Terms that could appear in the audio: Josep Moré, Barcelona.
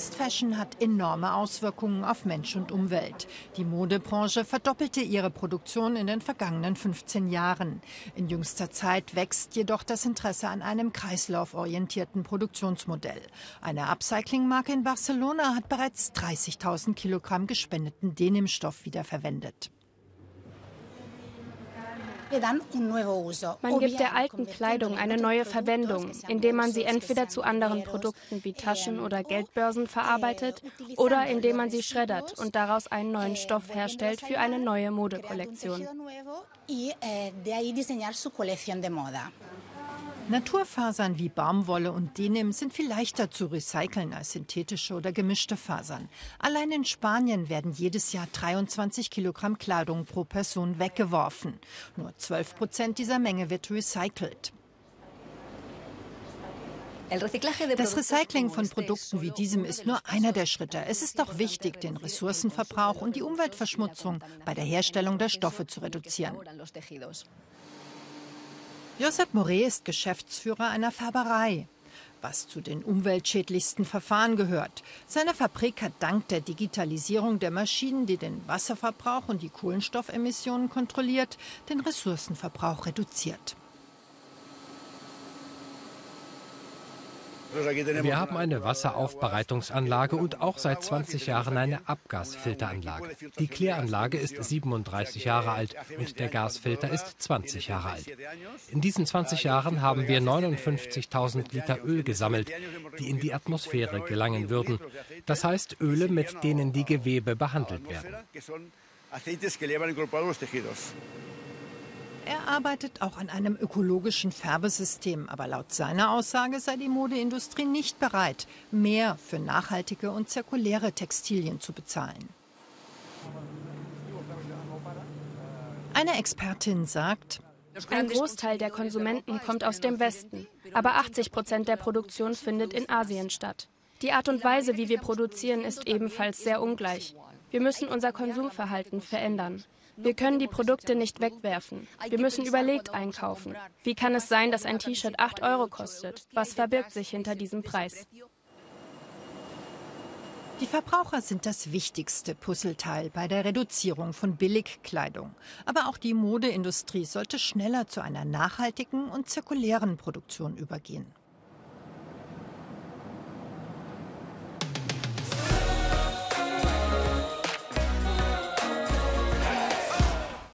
Fast Fashion hat enorme Auswirkungen auf Mensch und Umwelt. Die Modebranche verdoppelte ihre Produktion in den vergangenen 15 Jahren. In jüngster Zeit wächst jedoch das Interesse an einem kreislauforientierten Produktionsmodell. Eine Upcycling-Marke in Barcelona hat bereits 30.000 Kilogramm gespendeten Denimstoff wiederverwendet. Man gibt der alten Kleidung eine neue Verwendung, indem man sie entweder zu anderen Produkten wie Taschen oder Geldbörsen verarbeitet oder indem man sie schreddert und daraus einen neuen Stoff herstellt für eine neue Modekollektion. Naturfasern wie Baumwolle und Denim sind viel leichter zu recyceln als synthetische oder gemischte Fasern. Allein in Spanien werden jedes Jahr 23 Kilogramm Kleidung pro Person weggeworfen. Nur 12% dieser Menge wird recycelt. Das Recycling von Produkten wie diesem ist nur einer der Schritte. Es ist auch wichtig, den Ressourcenverbrauch und die Umweltverschmutzung bei der Herstellung der Stoffe zu reduzieren. Josep Moré ist Geschäftsführer einer Färberei, was zu den umweltschädlichsten Verfahren gehört. Seine Fabrik hat dank der Digitalisierung der Maschinen, die den Wasserverbrauch und die Kohlenstoffemissionen kontrolliert, den Ressourcenverbrauch reduziert. Wir haben eine Wasseraufbereitungsanlage und auch seit 20 Jahren eine Abgasfilteranlage. Die Kläranlage ist 37 Jahre alt und der Gasfilter ist 20 Jahre alt. In diesen 20 Jahren haben wir 59.000 Liter Öl gesammelt, die in die Atmosphäre gelangen würden. Das heißt Öle, mit denen die Gewebe behandelt werden. Er arbeitet auch an einem ökologischen Färbesystem, aber laut seiner Aussage sei die Modeindustrie nicht bereit, mehr für nachhaltige und zirkuläre Textilien zu bezahlen. Eine Expertin sagt: Ein Großteil der Konsumenten kommt aus dem Westen, aber 80% der Produktion findet in Asien statt. Die Art und Weise, wie wir produzieren, ist ebenfalls sehr ungleich. Wir müssen unser Konsumverhalten verändern. Wir können die Produkte nicht wegwerfen. Wir müssen überlegt einkaufen. Wie kann es sein, dass ein T-Shirt 8 € kostet? Was verbirgt sich hinter diesem Preis? Die Verbraucher sind das wichtigste Puzzleteil bei der Reduzierung von Billigkleidung. Aber auch die Modeindustrie sollte schneller zu einer nachhaltigen und zirkulären Produktion übergehen.